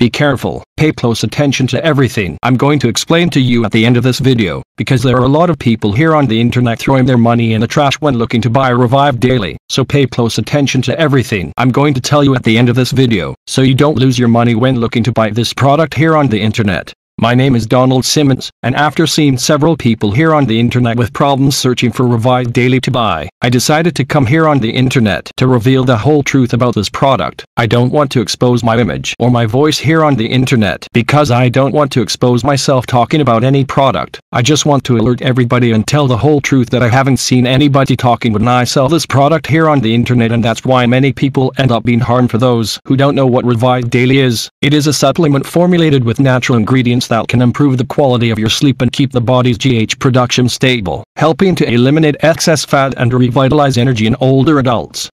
Be careful, pay close attention to everything I'm going to explain to you at the end of this video, because there are a lot of people here on the internet throwing their money in the trash when looking to buy Revive Daily. So pay close attention to everything I'm going to tell you at the end of this video, so you don't lose your money when looking to buy this product here on the internet. My name is Donald Simmons, and after seeing several people here on the internet with problems searching for Revive Daily to buy, I decided to come here on the internet to reveal the whole truth about this product. I don't want to expose my image or my voice here on the internet because I don't want to expose myself talking about any product. I just want to alert everybody and tell the whole truth that I haven't seen anybody talking when I sell this product here on the internet, and that's why many people end up being harmed. For those who don't know what Revive Daily is, it is a supplement formulated with natural ingredients that can improve the quality of your sleep and keep the body's GH production stable, helping to eliminate excess fat and revitalize energy in older adults.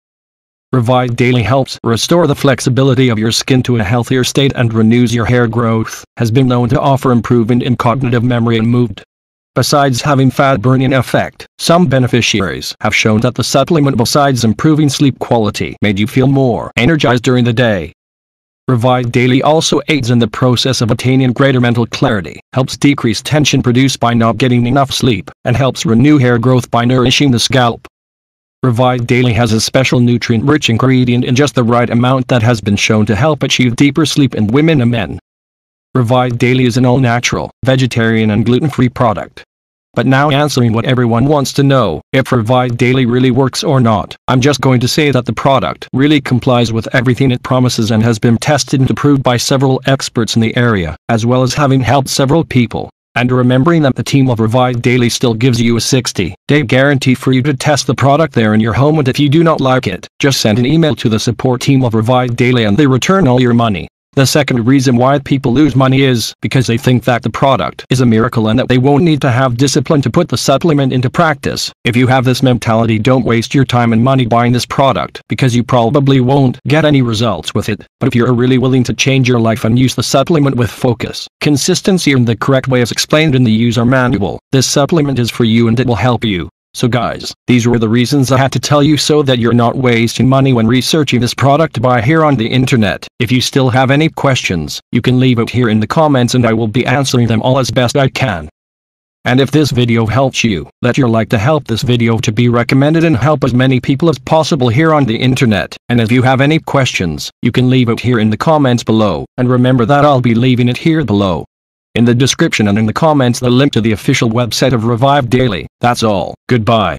Revive Daily helps restore the flexibility of your skin to a healthier state and renews your hair growth, has been known to offer improvement in cognitive memory and mood. Besides having fat burning effect, some beneficiaries have shown that the supplement, besides improving sleep quality, made you feel more energized during the day. Revive Daily also aids in the process of attaining greater mental clarity, helps decrease tension produced by not getting enough sleep, and helps renew hair growth by nourishing the scalp. Revive Daily has a special nutrient-rich ingredient in just the right amount that has been shown to help achieve deeper sleep in women and men. Revive Daily is an all-natural, vegetarian and gluten-free product. But now, answering what everyone wants to know, if Revive Daily really works or not, I'm just going to say that the product really complies with everything it promises and has been tested and approved by several experts in the area, as well as having helped several people. And remembering that the team of Revive Daily still gives you a 60-day guarantee for you to test the product there in your home, and if you do not like it, just send an email to the support team of Revive Daily and they return all your money. The second reason why people lose money is because they think that the product is a miracle and that they won't need to have discipline to put the supplement into practice. If you have this mentality, don't waste your time and money buying this product because you probably won't get any results with it. But if you're really willing to change your life and use the supplement with focus, consistency and the correct way as explained in the user manual, this supplement is for you and it will help you. So guys, these were the reasons I had to tell you so that you're not wasting money when researching this product to buy here on the internet. If you still have any questions, you can leave it here in the comments and I will be answering them all as best I can. And if this video helps you, let your like to help this video to be recommended and help as many people as possible here on the internet. And if you have any questions, you can leave it here in the comments below, and remember that I'll be leaving it here below in the description and in the comments the link to the official website of Revive Daily. That's all. Goodbye.